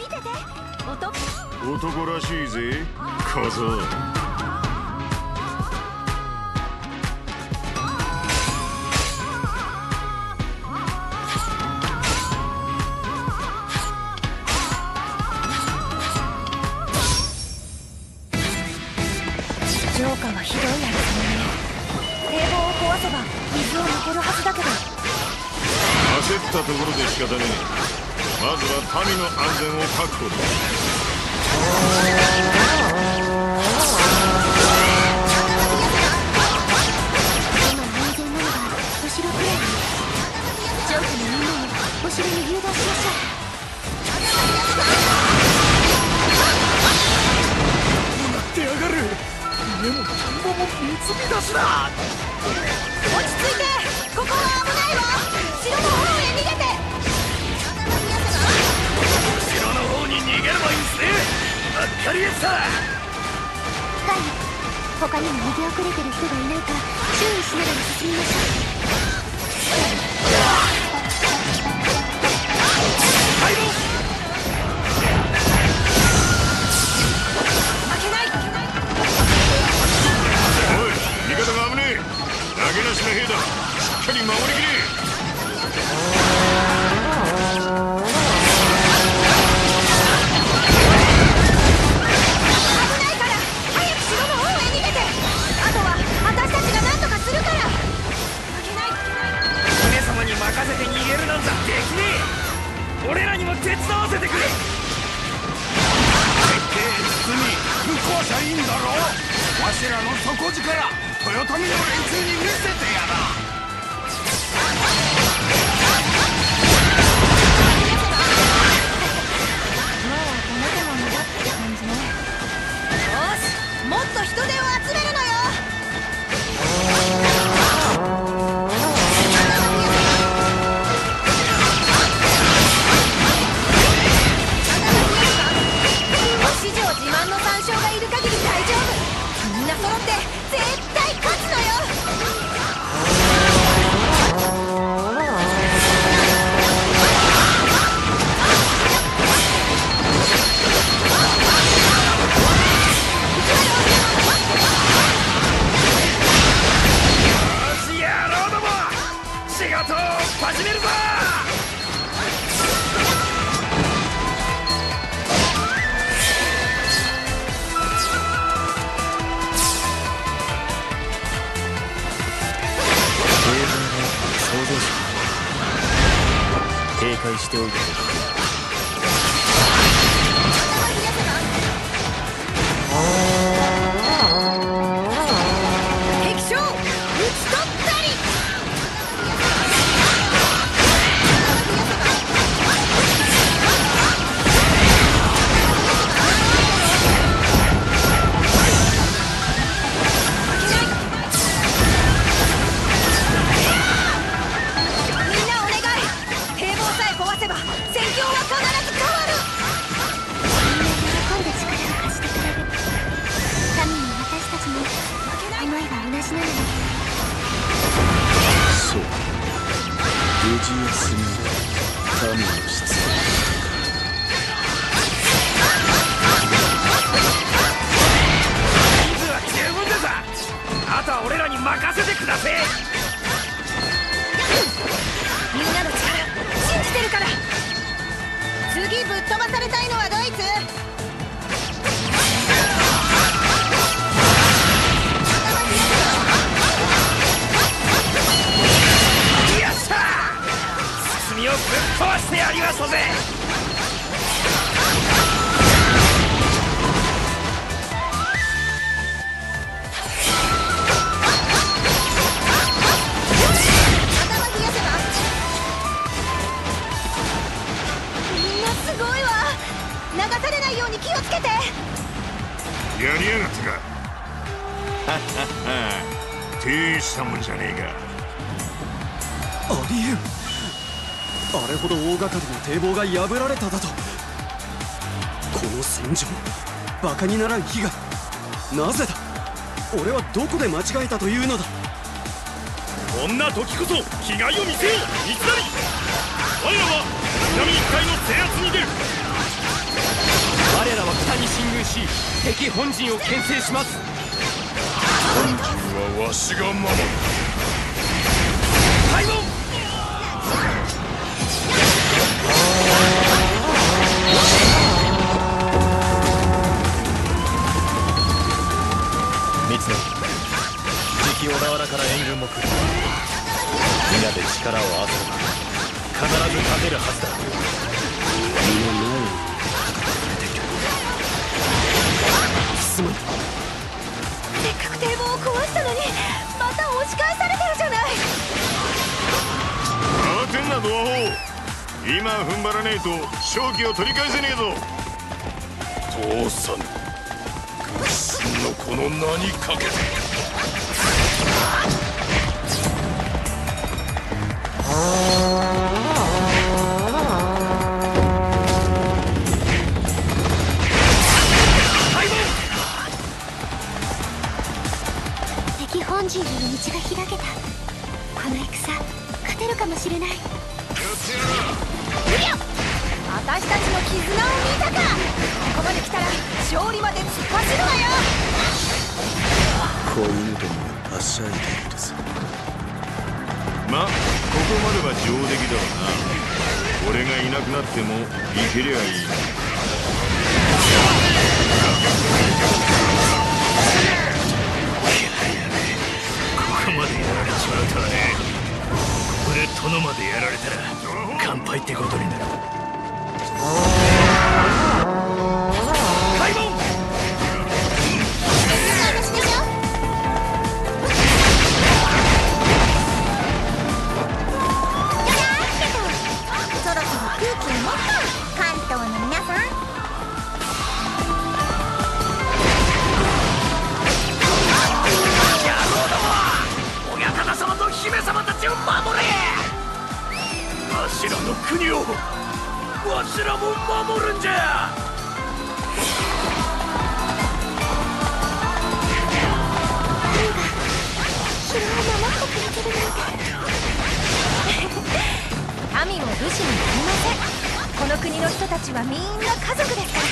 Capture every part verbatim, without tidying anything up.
見てて、男。男らしいぜ、小僧。 まずは民の安全を確保だ。 他にも逃げ遅れてる人がいないか注意しながら進みましょう。 破られただと。この戦場、バカにならん火が。なぜだ。俺はどこで間違えたというのだ。こんな時こそ気概を見せよ、三成。我らは南一帯の制圧に出る。我らは北に進軍し、敵本陣を牽制します。本陣はわしが守る。開門。三成、次期小田原から援軍も来る。皆で力を合わせる。必ず勝てるはずだ。すまん。せっかく堤防を壊したのにまた押し返されてるじゃない。慌てんな、同胞。今踏ん張らねえと勝機を取り返せねえぞ。父さん、軍神のこの名にかけて。本陣への道が開けた。この戦、勝てるかもしれない。よしよ、私たちの絆を見たか。ここまで来たら勝利まで突っ走るわよ。子犬どもがはしゃいでいるぞ。ま、ここまでは上出来だろうな。俺がいなくなっても生きりゃいい。ここまでやられちまうとはね。ここで殿までやられたら乾杯ってことになる。開門。そろそろ空気を持った関東の皆さん。姫様たちを守れ。わしらの国をわしらも守るんじゃ。君が守ってくれてるなんて。民も武士も足りません。この国の人たちはみんな家族ですから。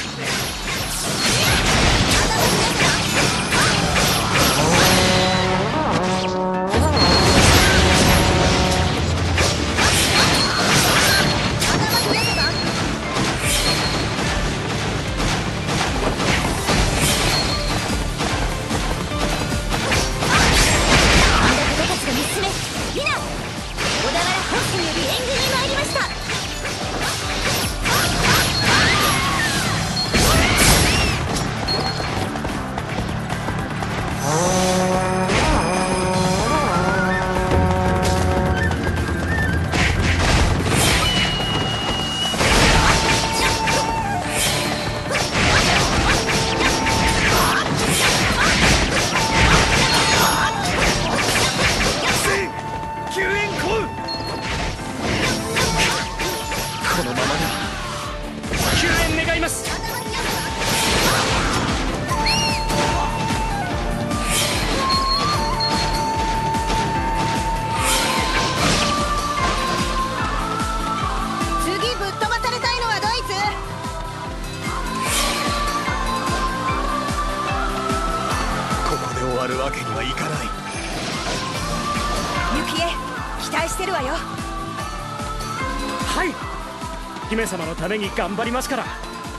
姫様のために頑張りますから、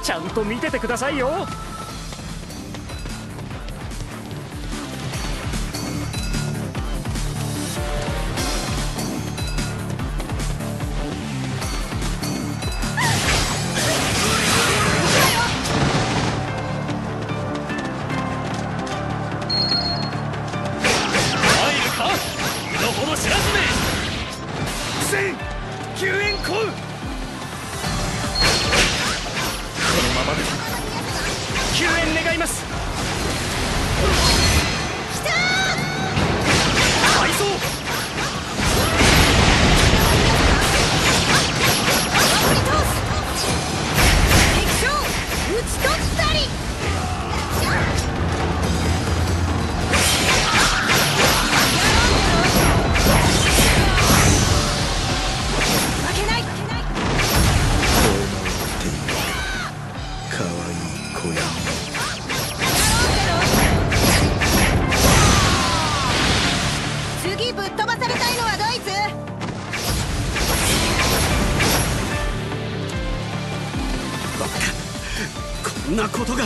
ちゃんと見ててくださいよ。んなことが。